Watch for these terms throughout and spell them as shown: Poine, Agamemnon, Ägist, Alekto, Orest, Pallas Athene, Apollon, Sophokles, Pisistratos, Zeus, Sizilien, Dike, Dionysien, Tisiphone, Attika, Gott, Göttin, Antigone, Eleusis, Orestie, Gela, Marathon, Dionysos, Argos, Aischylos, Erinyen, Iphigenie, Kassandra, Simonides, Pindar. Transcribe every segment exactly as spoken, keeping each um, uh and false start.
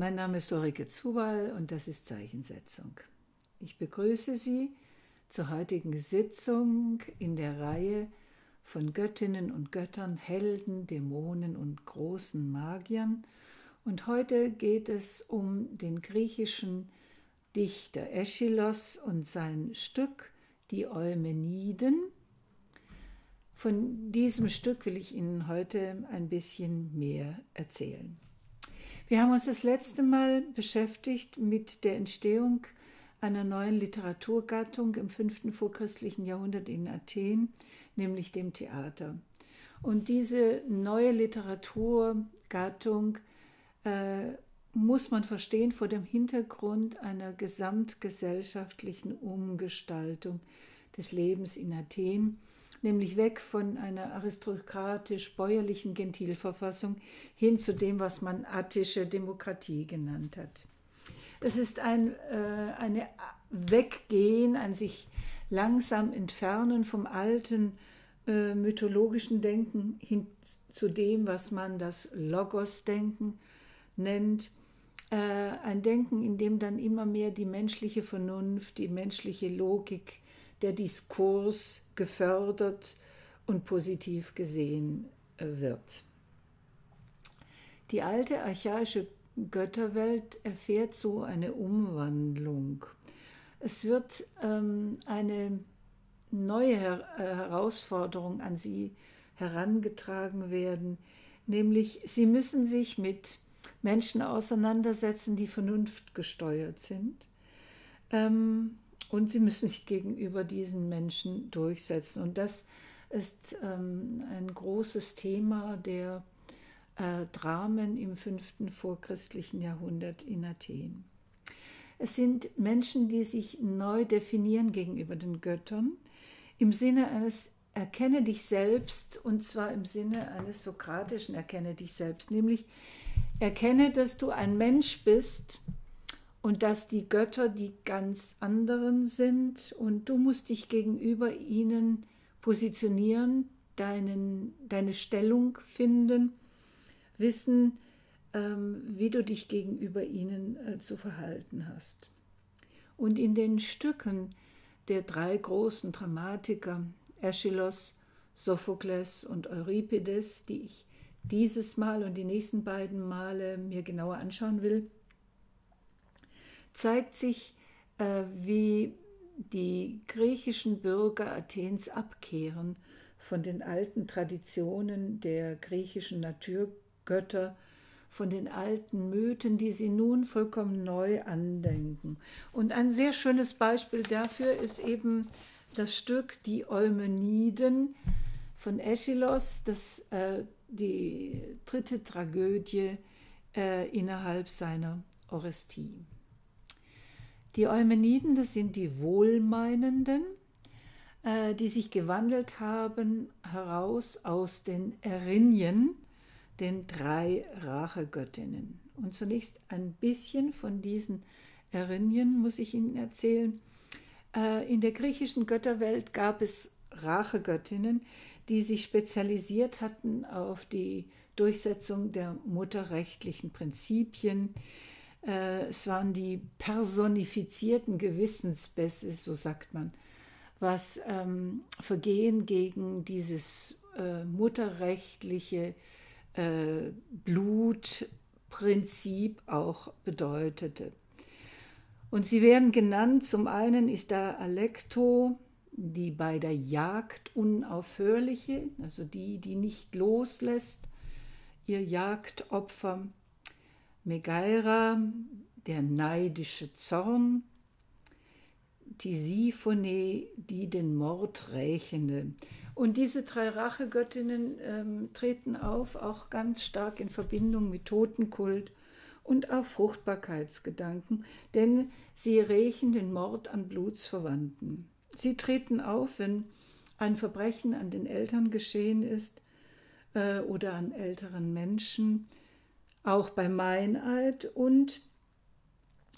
Mein Name ist Ulrike Zubal und das ist Zeichensetzung. Ich begrüße Sie zur heutigen Sitzung in der Reihe von Göttinnen und Göttern, Helden, Dämonen und großen Magiern. Und heute geht es um den griechischen Dichter Aischylos und sein Stück Die Eumeniden. Von diesem Stück will ich Ihnen heute ein bisschen mehr erzählen. Wir haben uns das letzte Mal beschäftigt mit der Entstehung einer neuen Literaturgattung im fünften vorchristlichen Jahrhundert in Athen, nämlich dem Theater. Und diese neue Literaturgattung äh, muss man verstehen vor dem Hintergrund einer gesamtgesellschaftlichen Umgestaltung des Lebens in Athen, nämlich weg von einer aristokratisch-bäuerlichen Gentilverfassung hin zu dem, was man attische Demokratie genannt hat. Es ist ein äh, eine Weggehen, ein sich langsam entfernen vom alten äh, mythologischen Denken hin zu dem, was man das Logos-Denken nennt. Äh, ein Denken, in dem dann immer mehr die menschliche Vernunft, die menschliche Logik, der Diskurs gefördert und positiv gesehen wird. Die alte archaische Götterwelt erfährt so eine Umwandlung. Es wird ähm, eine neue Her- Herausforderung an sie herangetragen werden, nämlich sie müssen sich mit Menschen auseinandersetzen, die vernunftgesteuert sind. Ähm, Und sie müssen sich gegenüber diesen Menschen durchsetzen. Und das ist ähm, ein großes Thema der äh, Dramen im fünften vorchristlichen Jahrhundert in Athen. Es sind Menschen, die sich neu definieren gegenüber den Göttern, im Sinne eines Erkenne dich selbst, und zwar im Sinne eines sokratischen Erkenne dich selbst, nämlich erkenne, dass du ein Mensch bist, und dass die Götter die ganz anderen sind und du musst dich gegenüber ihnen positionieren, deinen, deine Stellung finden, wissen, ähm, wie du dich gegenüber ihnen äh, zu verhalten hast. Und in den Stücken der drei großen Dramatiker, Aischylos, Sophokles und Euripides, die ich dieses Mal und die nächsten beiden Male mir genauer anschauen will, zeigt sich, wie die griechischen Bürger Athens abkehren von den alten Traditionen der griechischen Naturgötter, von den alten Mythen, die sie nun vollkommen neu andenken. Und ein sehr schönes Beispiel dafür ist eben das Stück Die Eumeniden von Aischylos, das äh, die dritte Tragödie äh, innerhalb seiner Orestie. Die Eumeniden, das sind die Wohlmeinenden, äh, die sich gewandelt haben heraus aus den Erinyen, den drei Rachegöttinnen. Und zunächst ein bisschen von diesen Erinyen muss ich Ihnen erzählen. Äh, in der griechischen Götterwelt gab es Rachegöttinnen, die sich spezialisiert hatten auf die Durchsetzung der mutterrechtlichen Prinzipien. Es waren die personifizierten Gewissensbisse, so sagt man, was ähm, Vergehen gegen dieses äh, mutterrechtliche äh, Blutprinzip auch bedeutete. Und sie werden genannt, zum einen ist da Alekto, die bei der Jagd unaufhörliche, also die, die nicht loslässt, ihr Jagdopfer, Megaira, der neidische Zorn, Tisiphone, die den Mord rächende. Und diese drei Rachegöttinnen ähm, treten auf, auch ganz stark in Verbindung mit Totenkult und auch Fruchtbarkeitsgedanken, denn sie rächen den Mord an Blutsverwandten. Sie treten auf, wenn ein Verbrechen an den Eltern geschehen ist äh, oder an älteren Menschen, auch bei Meineid und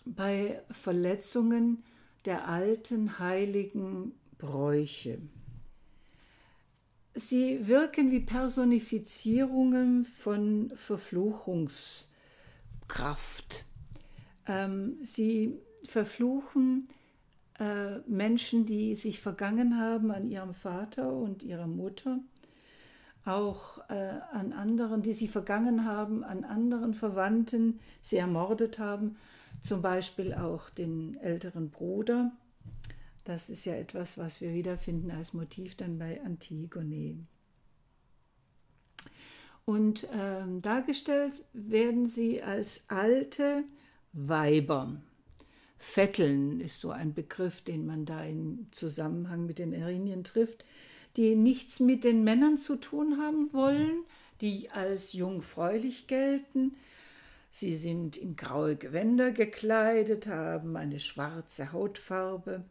bei Verletzungen der alten heiligen Bräuche. Sie wirken wie Personifizierungen von Verfluchungskraft. Ähm, sie verfluchen äh, Menschen, die sich vergangen haben an ihrem Vater und ihrer Mutter, auch äh, an anderen, die sie vergangen haben, an anderen Verwandten, sie ermordet haben, zum Beispiel auch den älteren Bruder. Das ist ja etwas, was wir wiederfinden als Motiv dann bei Antigone. Und ähm, dargestellt werden sie als alte Weiber. Vetteln ist so ein Begriff, den man da im Zusammenhang mit den Erinyen trifft, die nichts mit den Männern zu tun haben wollen, die als jungfräulich gelten. Sie sind in graue Gewänder gekleidet, haben eine schwarze Hautfarbe,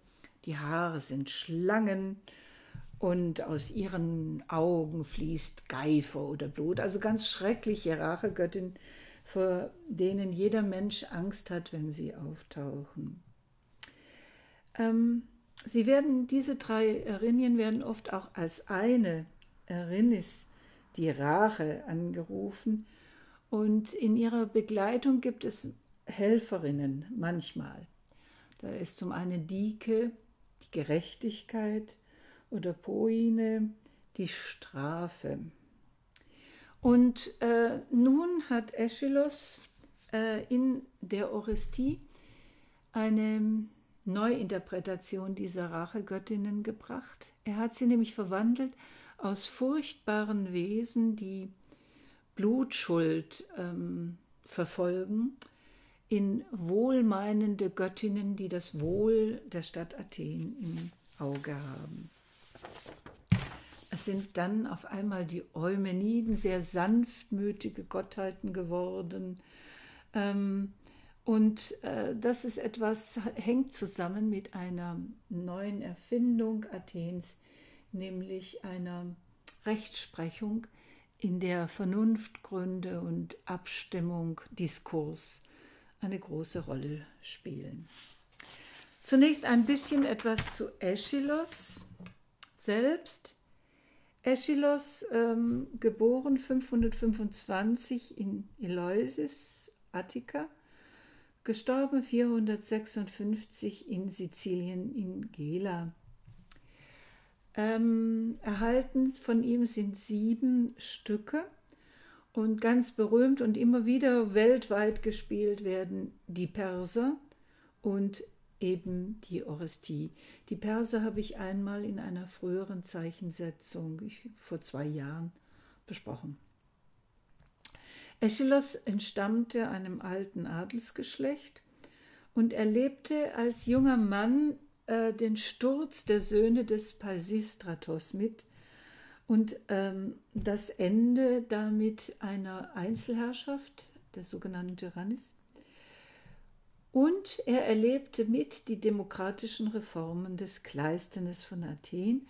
die Haare sind Schlangen und aus ihren Augen fließt Geifer oder Blut. Also ganz schreckliche Rachegöttin, vor denen jeder Mensch Angst hat, wenn sie auftauchen. Ähm, sie werden, diese drei Erinyen werden oft auch als eine Erinnis, die Rache, angerufen. Und in ihrer Begleitung gibt es Helferinnen manchmal. Da ist zum einen Dike, die Gerechtigkeit, oder Poine, die Strafe. Und äh, nun hat Aischylos äh, in der Orestie eine Neuinterpretation dieser Rachegöttinnen gebracht. Er hat sie nämlich verwandelt aus furchtbaren Wesen, die Blutschuld ähm, verfolgen, in wohlmeinende Göttinnen, die das Wohl der Stadt Athen im Auge haben. Es sind dann auf einmal die Eumeniden, sehr sanftmütige Gottheiten geworden. Ähm, und äh, das ist etwas, hängt zusammen mit einer neuen Erfindung Athens, nämlich einer Rechtsprechung, in der Vernunftgründe und Abstimmung, Diskurs eine große Rolle spielen. Zunächst ein bisschen etwas zu Aischylos selbst. Aischylos, ähm, geboren fünfhundertfünfundzwanzig in Eleusis, Attika, gestorben vierhundertsechsundfünfzig in Sizilien in Gela. Ähm, erhalten von ihm sind sieben Stücke und ganz berühmt und immer wieder weltweit gespielt werden die Perser und eben die Orestie. Die Perser habe ich einmal in einer früheren Zeichensetzung ich, vor zwei Jahren besprochen. Aischylos entstammte einem alten Adelsgeschlecht und er lebte als junger Mann den Sturz der Söhne des Pisistratos mit und ähm, das Ende damit einer Einzelherrschaft, der sogenannten Tyrannis. Und er erlebte mit die demokratischen Reformen des Kleisthenes von Athen,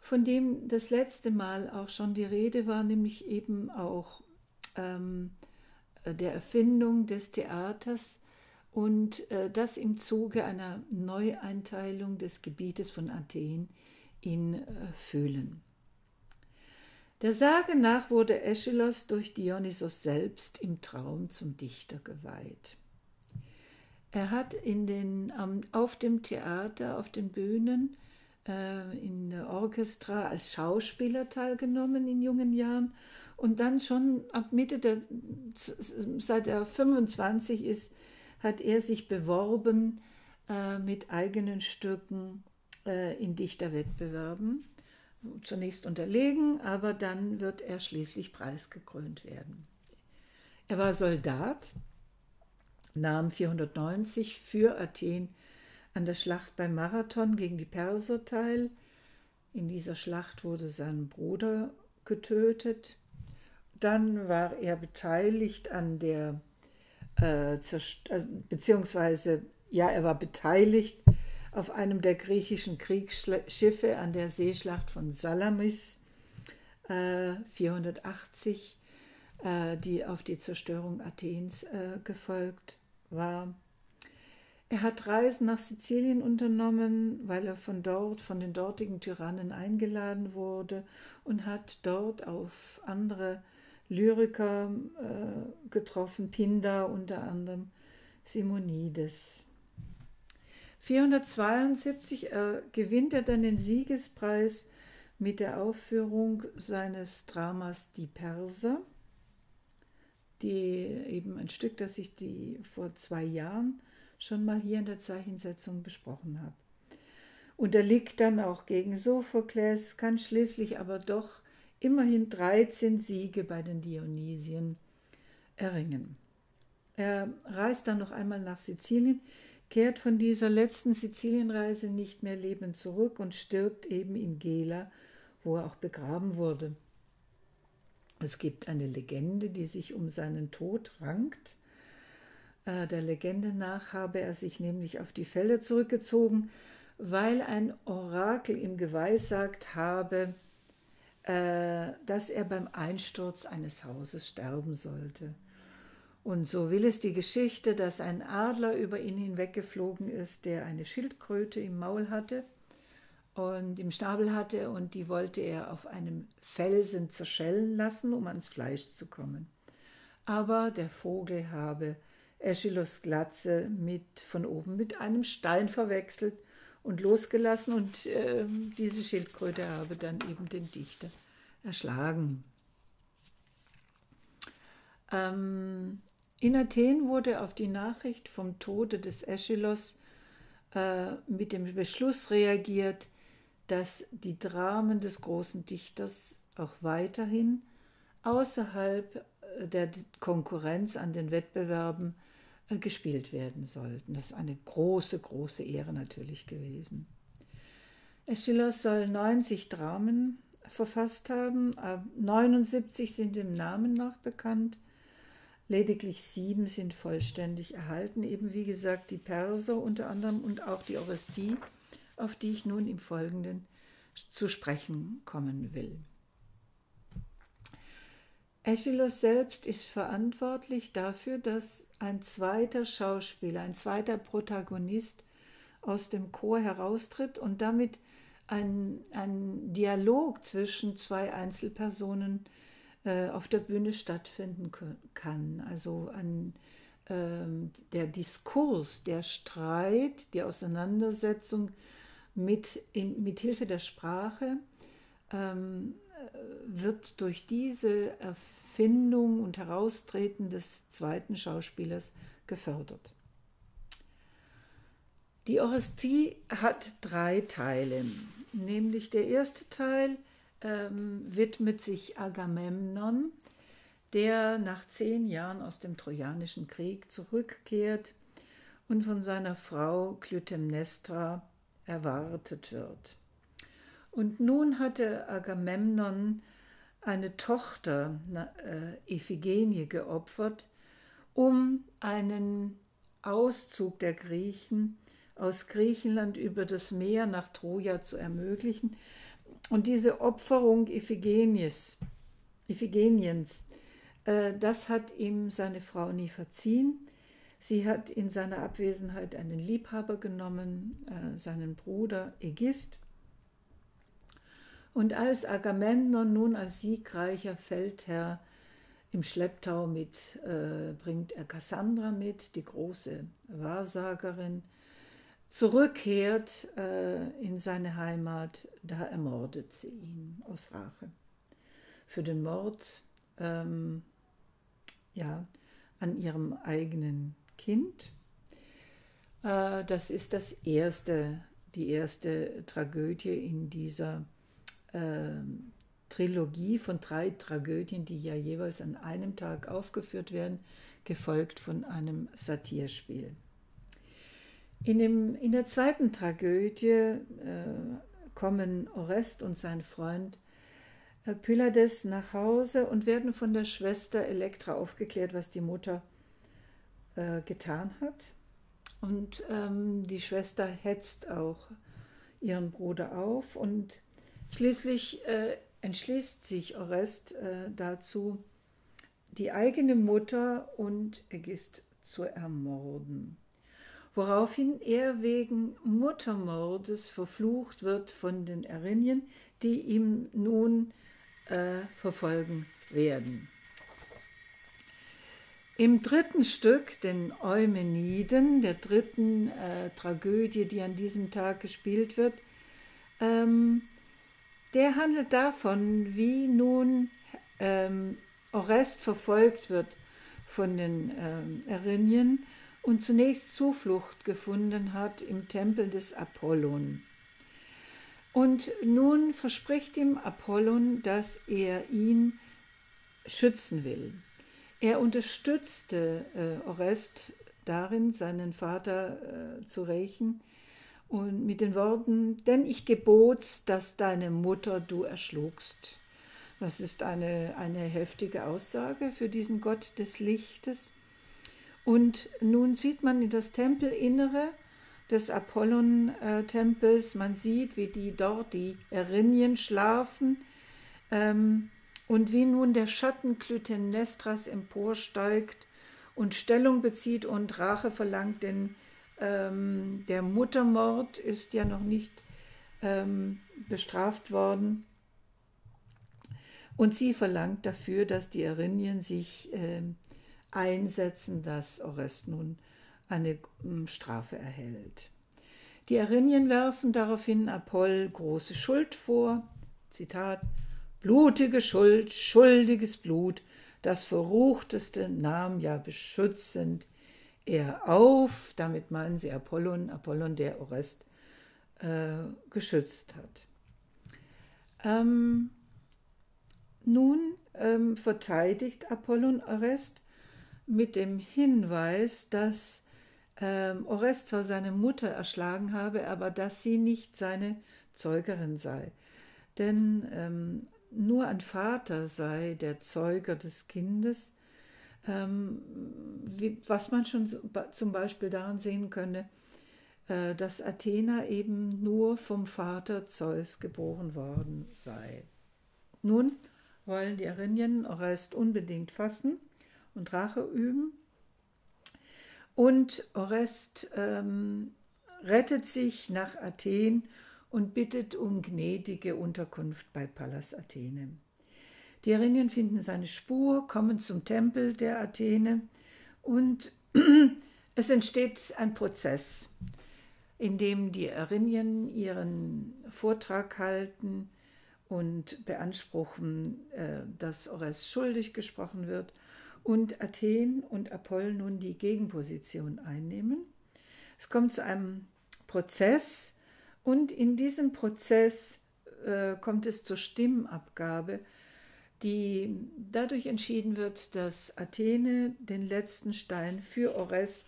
von dem das letzte Mal auch schon die Rede war, nämlich eben auch ähm, der Erfindung des Theaters, und äh, das im Zuge einer Neueinteilung des Gebietes von Athen in äh, Phylen. Der Sage nach wurde Aischylos durch Dionysos selbst im Traum zum Dichter geweiht. Er hat in den, ähm, auf dem Theater, auf den Bühnen, äh, in der Orchestra als Schauspieler teilgenommen in jungen Jahren und dann schon ab Mitte der, seit er fünfundzwanzig ist, hat er sich beworben äh, mit eigenen Stücken äh, in Dichterwettbewerben. Zunächst unterlegen, aber dann wird er schließlich preisgekrönt werden. Er war Soldat, nahm vierhundertneunzig für Athen an der Schlacht bei Marathon gegen die Perser teil. In dieser Schlacht wurde sein Bruder getötet. Dann war er beteiligt an der beziehungsweise, ja, er war beteiligt auf einem der griechischen Kriegsschiffe an der Seeschlacht von Salamis äh, vierhundertachtzig, äh, die auf die Zerstörung Athens äh, gefolgt war. Er hat Reisen nach Sizilien unternommen, weil er von dort, von den dortigen Tyrannen eingeladen wurde und hat dort auf andere Lyriker äh, getroffen, Pindar unter anderem, Simonides. vierhundertzweiundsiebzig äh, gewinnt er dann den Siegespreis mit der Aufführung seines Dramas Die Perser, die eben ein Stück, das ich die vor zwei Jahren schon mal hier in der Zeichensetzung besprochen habe. Unterliegt dann auch gegen Sophokles, kann schließlich aber doch immerhin dreizehn Siege bei den Dionysien erringen. Er reist dann noch einmal nach Sizilien, kehrt von dieser letzten Sizilienreise nicht mehr lebend zurück und stirbt eben in Gela, wo er auch begraben wurde. Es gibt eine Legende, die sich um seinen Tod rankt. Der Legende nach habe er sich nämlich auf die Felder zurückgezogen, weil ein Orakel ihm geweissagt habe, dass er beim Einsturz eines Hauses sterben sollte. Und so will es die Geschichte, dass ein Adler über ihn hinweggeflogen ist, der eine Schildkröte im Maul hatte und im Schnabel hatte, und die wollte er auf einem Felsen zerschellen lassen, um ans Fleisch zu kommen. Aber der Vogel habe Aischylos Glatze mit, von oben mit einem Stein verwechselt und losgelassen, und äh, diese Schildkröte habe dann eben den Dichter erschlagen. Ähm, in Athen wurde auf die Nachricht vom Tode des Aischylos äh, mit dem Beschluss reagiert, dass die Dramen des großen Dichters auch weiterhin außerhalb der Konkurrenz an den Wettbewerben äh, gespielt werden sollten. Das ist eine große, große Ehre natürlich gewesen. Aischylos soll neunzig Dramen verfasst haben, neunundsiebzig sind dem Namen nach bekannt, lediglich sieben sind vollständig erhalten, eben wie gesagt die Perser unter anderem und auch die Orestie, auf die ich nun im Folgenden zu sprechen kommen will. Aischylos selbst ist verantwortlich dafür, dass ein zweiter Schauspieler, ein zweiter Protagonist aus dem Chor heraustritt und damit ein, ein Dialog zwischen zwei Einzelpersonen äh, auf der Bühne stattfinden kann. Also ein, ähm, der Diskurs, der Streit, die Auseinandersetzung mit, in, mit Hilfe der Sprache ähm, wird durch diese Erfindung und Heraustreten des zweiten Schauspielers gefördert. Die Orestie hat drei Teile, nämlich der erste Teil ähm, widmet sich Agamemnon, der nach zehn Jahren aus dem Trojanischen Krieg zurückkehrt und von seiner Frau Klytemnestra erwartet wird. Und nun hatte Agamemnon eine Tochter, äh, Iphigenie, geopfert, um einen Auszug der Griechen aus Griechenland über das Meer nach Troja zu ermöglichen. Und diese Opferung Iphigenies, Iphigeniens, äh, das hat ihm seine Frau nie verziehen. Sie hat in seiner Abwesenheit einen Liebhaber genommen, äh, seinen Bruder Ägist. Und als Agamemnon nun als siegreicher Feldherr im Schlepptau mit, äh, bringt er Kassandra mit, die große Wahrsagerin, zurückkehrt äh, in seine Heimat, da ermordet sie ihn aus Rache. Für den Mord ähm, ja, an ihrem eigenen Kind. Äh, das ist das erste, die erste Tragödie in dieser Trilogie von drei Tragödien, die ja jeweils an einem Tag aufgeführt werden, gefolgt von einem Satirspiel. In, dem, in der zweiten Tragödie äh, kommen Orest und sein Freund äh, Pylades nach Hause und werden von der Schwester Elektra aufgeklärt, was die Mutter äh, getan hat. Und ähm, die Schwester hetzt auch ihren Bruder auf, und schließlich äh, entschließt sich Orest äh, dazu, die eigene Mutter und Ägist zu ermorden, woraufhin er wegen Muttermordes verflucht wird von den Erinyen, die ihm nun äh, verfolgen werden. Im dritten Stück, den Eumeniden, der dritten äh, Tragödie, die an diesem Tag gespielt wird, ähm, der handelt davon, wie nun ähm, Orest verfolgt wird von den ähm, Erinyen und zunächst Zuflucht gefunden hat im Tempel des Apollon. Und nun verspricht ihm Apollon, dass er ihn schützen will. Er unterstützte äh, Orest darin, seinen Vater äh, zu rächen, und mit den Worten: Denn ich gebot, dass deine Mutter du erschlugst. Das ist eine, eine heftige Aussage für diesen Gott des Lichtes. Und nun sieht man in das Tempelinnere des Apollon-Tempels, man sieht, wie die dort die Erinyen schlafen ähm, und wie nun der Schatten Klytemnestras emporsteigt und Stellung bezieht und Rache verlangt, denn ähm, der Muttermord ist ja noch nicht ähm, bestraft worden. Und sie verlangt dafür, dass die Erinyen sich äh, einsetzen, dass Orest nun eine Strafe erhält. Die Erinyen werfen daraufhin Apoll große Schuld vor, Zitat: Blutige Schuld, schuldiges Blut, das Verruchteste nahm ja beschützend er auf. Damit meinen sie Apollon, Apollon, der Orest äh, geschützt hat. Ähm, nun ähm, verteidigt Apollon Orest mit dem Hinweis, dass Ähm, Orest zwar seine Mutter erschlagen habe, aber dass sie nicht seine Zeugerin sei. Denn ähm, nur ein Vater sei der Zeuger des Kindes, ähm, wie, was man schon so, zum Beispiel daran sehen könne, äh, dass Athena eben nur vom Vater Zeus geboren worden sei. Nun wollen die Erinyen Orest unbedingt fassen und Rache üben. Und Orest ähm, rettet sich nach Athen und bittet um gnädige Unterkunft bei Pallas Athene. Die Erinyen finden seine Spur, kommen zum Tempel der Athene und es entsteht ein Prozess, in dem die Erinyen ihren Vortrag halten und beanspruchen, äh, dass Orest schuldig gesprochen wird. Und Athen und Apoll nun die Gegenposition einnehmen. Es kommt zu einem Prozess und in diesem Prozess äh, kommt es zur Stimmabgabe, die dadurch entschieden wird, dass Athene den letzten Stein für Orest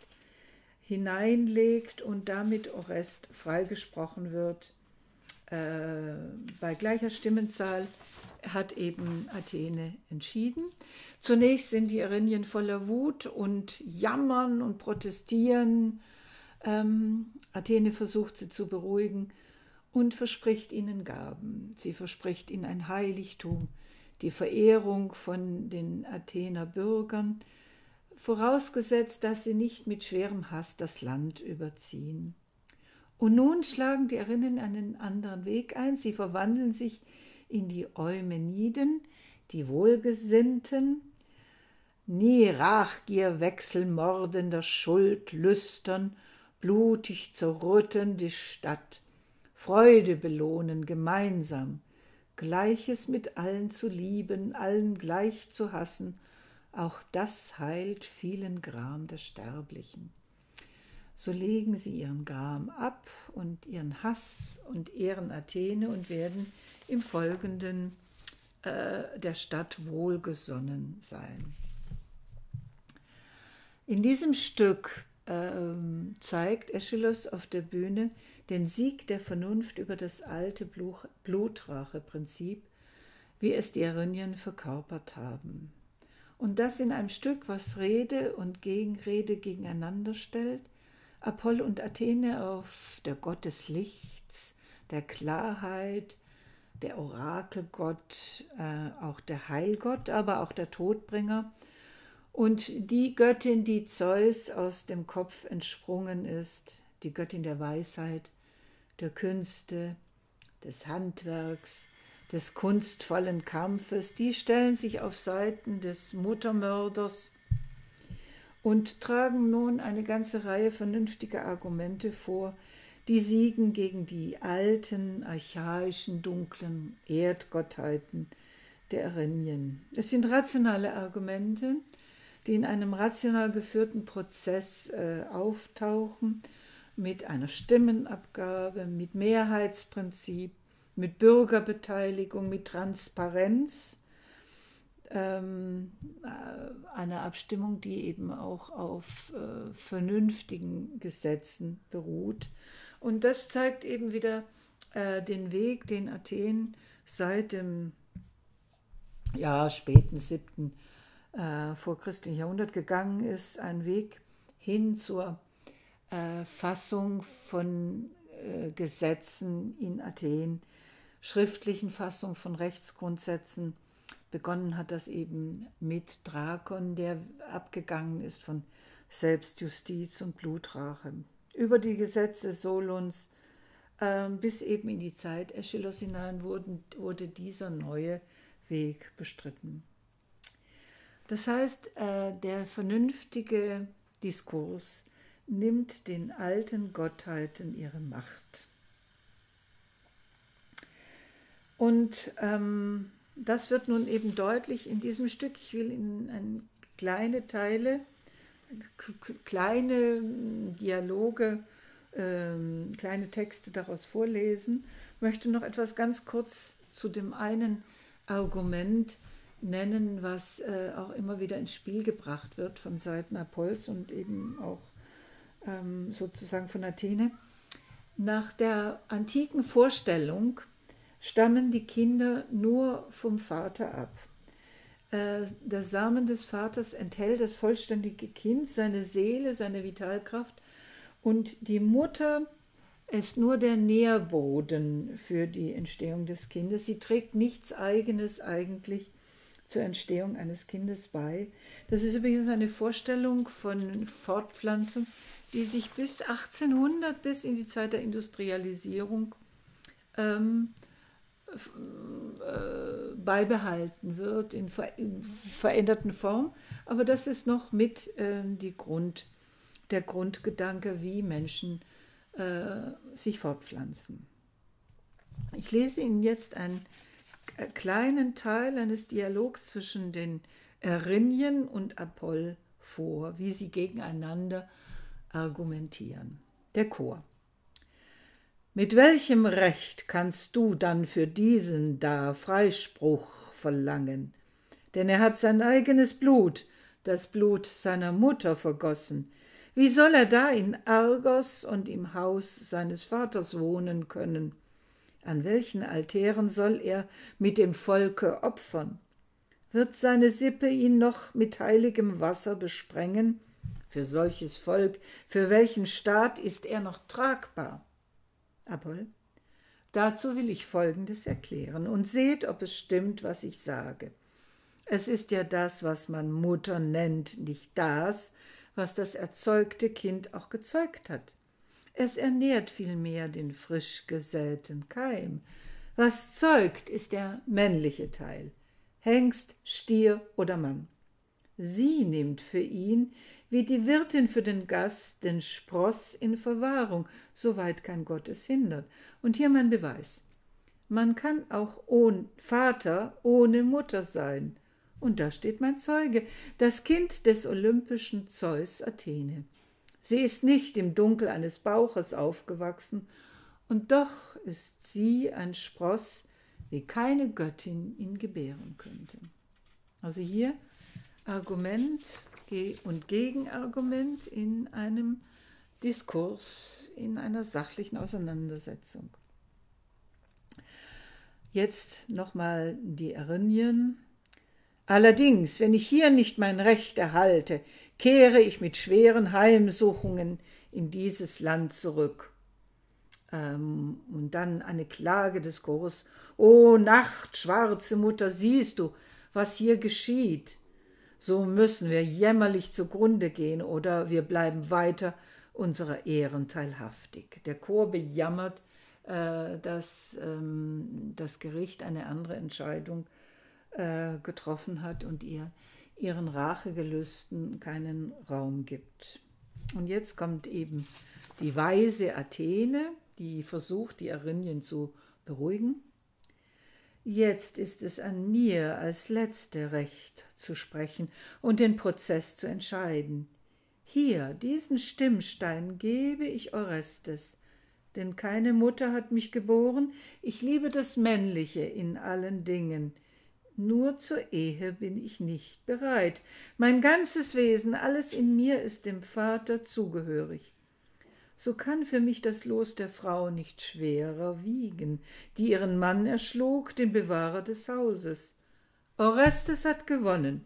hineinlegt und damit Orest freigesprochen wird. Äh, bei gleicher Stimmenzahl hat eben Athene entschieden. Zunächst sind die Erinyen voller Wut und jammern und protestieren. Ähm, Athene versucht sie zu beruhigen und verspricht ihnen Gaben. Sie verspricht ihnen ein Heiligtum, die Verehrung von den Athener Bürgern, vorausgesetzt, dass sie nicht mit schwerem Hass das Land überziehen. Und nun schlagen die Erinyen einen anderen Weg ein. Sie verwandeln sich in die Eumeniden, die Wohlgesinnten, nie Rachgier wechselmordender Schuld lüstern, blutig zerrütten die Stadt, Freude belohnen gemeinsam, Gleiches mit allen zu lieben, allen gleich zu hassen, auch das heilt vielen Gram der Sterblichen. So legen sie ihren Gram ab und ihren Hass und ehren Athene und werden im Folgenden äh, der Stadt wohlgesonnen sein. In diesem Stück ähm, zeigt Aischylos auf der Bühne den Sieg der Vernunft über das alte Bluch- Blutracheprinzip, wie es die Erinyen verkörpert haben. Und das in einem Stück, was Rede und Gegenrede gegeneinander stellt, Apoll und Athene auf der Gott des Lichts, der Klarheit, der Orakelgott, äh, auch der Heilgott, aber auch der Todbringer und die Göttin, die Zeus aus dem Kopf entsprungen ist, die Göttin der Weisheit, der Künste, des Handwerks, des kunstvollen Kampfes, die stellen sich auf Seiten des Muttermörders und tragen nun eine ganze Reihe vernünftiger Argumente vor, die siegen gegen die alten, archaischen, dunklen Erdgottheiten der Erinyen. Es sind rationale Argumente, die in einem rational geführten Prozess äh, auftauchen, mit einer Stimmenabgabe, mit Mehrheitsprinzip, mit Bürgerbeteiligung, mit Transparenz, ähm, einer Abstimmung, die eben auch auf äh, vernünftigen Gesetzen beruht. Und das zeigt eben wieder äh, den Weg, den Athen seit dem ja, späten siebten Äh, vor christlichen Jahrhundert gegangen ist, ein Weg hin zur äh, Fassung von äh, Gesetzen in Athen, schriftlichen Fassung von Rechtsgrundsätzen. Begonnen hat das eben mit Drakon, der abgegangen ist von Selbstjustiz und Blutrache. Über die Gesetze Solons äh, bis eben in die Zeit Aischylos hinein wurden, wurde dieser neue Weg bestritten. Das heißt, der vernünftige Diskurs nimmt den alten Gottheiten ihre Macht. Und ähm, das wird nun eben deutlich in diesem Stück. Ich will in kleine Teile, kleine Dialoge, ähm, kleine Texte daraus vorlesen. Ich möchte noch etwas ganz kurz zu dem einen Argument nennen, was äh, auch immer wieder ins Spiel gebracht wird von Seiten Apolls und eben auch ähm, sozusagen von Athene. Nach der antiken Vorstellung stammen die Kinder nur vom Vater ab. Äh, der Samen des Vaters enthält das vollständige Kind, seine Seele, seine Vitalkraft, und die Mutter ist nur der Nährboden für die Entstehung des Kindes. Sie trägt nichts Eigenes eigentlich zur Entstehung eines Kindes bei. Das ist übrigens eine Vorstellung von Fortpflanzung, die sich bis achtzehnhundert, bis in die Zeit der Industrialisierung ähm, äh, beibehalten wird, in, ver in veränderten Form. Aber das ist noch mit ähm, die Grund, der Grundgedanke, wie Menschen äh, sich fortpflanzen. Ich lese Ihnen jetzt ein kleinen Teil eines Dialogs zwischen den Erinyen und Apoll vor, wie sie gegeneinander argumentieren. Der Chor. Mit welchem Recht kannst du dann für diesen da Freispruch verlangen? Denn er hat sein eigenes Blut, das Blut seiner Mutter vergossen. Wie soll er da in Argos und im Haus seines Vaters wohnen können? An welchen Altären soll er mit dem Volke opfern? Wird seine Sippe ihn noch mit heiligem Wasser besprengen? Für solches Volk, für welchen Staat ist er noch tragbar? Apoll, dazu will ich Folgendes erklären und seht, ob es stimmt, was ich sage. Es ist ja das, was man Mutter nennt, nicht das, was das erzeugte Kind auch gezeugt hat. Es ernährt vielmehr den frisch gesäten Keim. Was zeugt, ist der männliche Teil, Hengst, Stier oder Mann. Sie nimmt für ihn, wie die Wirtin für den Gast, den Spross in Verwahrung, soweit kein Gott es hindert. Und hier mein Beweis. Man kann auch ohne Vater ohne Mutter sein. Und da steht mein Zeuge, das Kind des olympischen Zeus Athene. Sie ist nicht im Dunkel eines Bauches aufgewachsen, und doch ist sie ein Spross, wie keine Göttin ihn gebären könnte. Also hier Argument und Gegenargument in einem Diskurs, in einer sachlichen Auseinandersetzung. Jetzt nochmal die Erinyen. Allerdings, wenn ich hier nicht mein Recht erhalte, kehre ich mit schweren Heimsuchungen in dieses Land zurück. Ähm, und dann eine Klage des Chores. O Nacht, schwarze Mutter, siehst du, was hier geschieht? So müssen wir jämmerlich zugrunde gehen oder wir bleiben weiter unserer Ehren teilhaftig. Der Chor bejammert, äh, dass ähm, das Gericht eine andere Entscheidung getroffen hat und ihr ihren Rachegelüsten keinen Raum gibt. Und jetzt kommt eben die weise Athene, die versucht, die Erinyen zu beruhigen. Jetzt ist es an mir, als letzte Recht zu sprechen und den Prozess zu entscheiden. Hier, diesen Stimmstein gebe ich Orestes, denn keine Mutter hat mich geboren, ich liebe das Männliche in allen Dingen. Nur zur Ehe bin ich nicht bereit. Mein ganzes Wesen, alles in mir ist dem Vater zugehörig. So kann für mich das Los der Frau nicht schwerer wiegen, die ihren Mann erschlug, den Bewahrer des Hauses. Orestes hat gewonnen,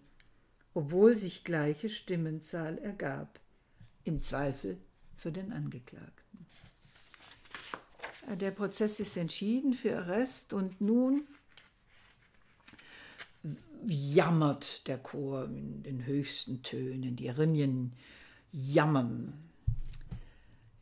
obwohl sich gleiche Stimmenzahl ergab. Im Zweifel für den Angeklagten. Der Prozess ist entschieden für Orest und nun jammert der Chor in den höchsten Tönen, die Erinyen jammern.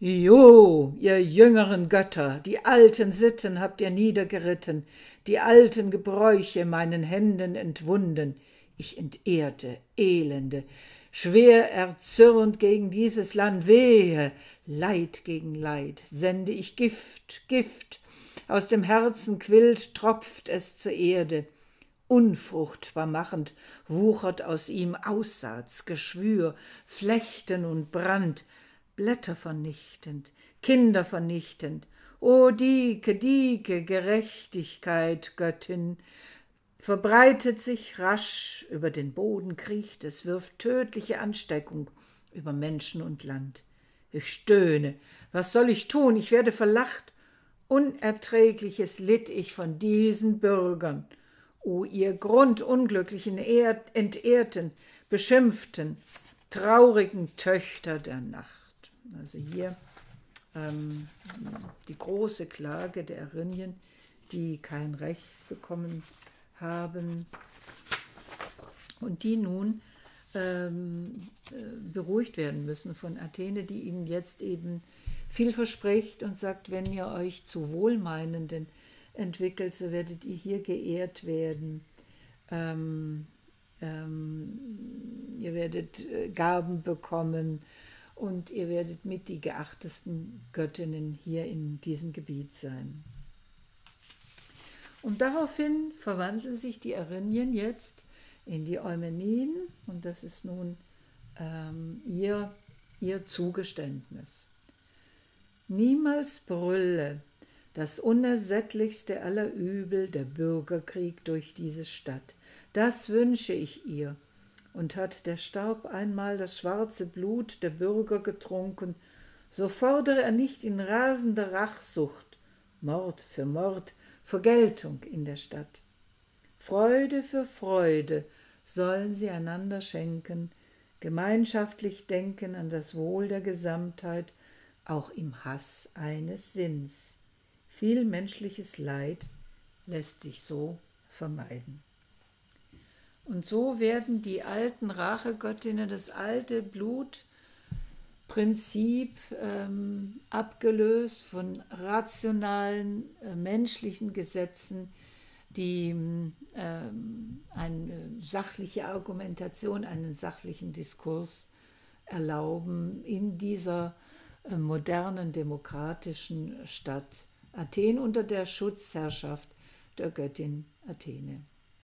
Jo, ihr jüngeren Götter, die alten Sitten habt ihr niedergeritten, die alten Gebräuche meinen Händen entwunden. Ich entehrte, Elende, schwer erzürnt gegen dieses Land, wehe, Leid gegen Leid, sende ich Gift, Gift, aus dem Herzen quillt, tropft es zur Erde. Unfruchtbar machend wuchert aus ihm Aussaats, Geschwür, Flechten und Brand, Blätter vernichtend, Kinder vernichtend. O Dike, Dike, Gerechtigkeit, Göttin, verbreitet sich rasch, über den Boden kriecht es, wirft tödliche Ansteckung über Menschen und Land. Ich stöhne, was soll ich tun? Ich werde verlacht. Unerträgliches litt ich von diesen Bürgern. O ihr grundunglücklichen Entehrten, Beschimpften, traurigen Töchter der Nacht. Also hier ähm, die große Klage der Erinyen, die kein Recht bekommen haben und die nun ähm, beruhigt werden müssen von Athene, die ihnen jetzt eben viel verspricht und sagt, wenn ihr euch zu wohlmeinenden entwickelt, so werdet ihr hier geehrt werden. Ähm, ähm, ihr werdet Gaben bekommen und ihr werdet mit die geachtesten Göttinnen hier in diesem Gebiet sein. Und daraufhin verwandeln sich die Erinyen jetzt in die Eumeniden und das ist nun ähm, ihr, ihr Zugeständnis. Niemals brülle das unersättlichste aller Übel, der Bürgerkrieg durch diese Stadt. Das wünsche ich ihr. Und hat der Staub einmal das schwarze Blut der Bürger getrunken, so fordere er nicht in rasender Rachsucht, Mord für Mord, Vergeltung in der Stadt. Freude für Freude sollen sie einander schenken, gemeinschaftlich denken an das Wohl der Gesamtheit, auch im Hass eines Sinns. Viel menschliches Leid lässt sich so vermeiden. Und so werden die alten Rachegöttinnen, das alte Blutprinzip ähm, abgelöst von rationalen, äh, menschlichen Gesetzen, die ähm, eine sachliche Argumentation, einen sachlichen Diskurs erlauben in dieser äh, modernen, demokratischen Stadt Athen unter der Schutzherrschaft der Göttin Athene.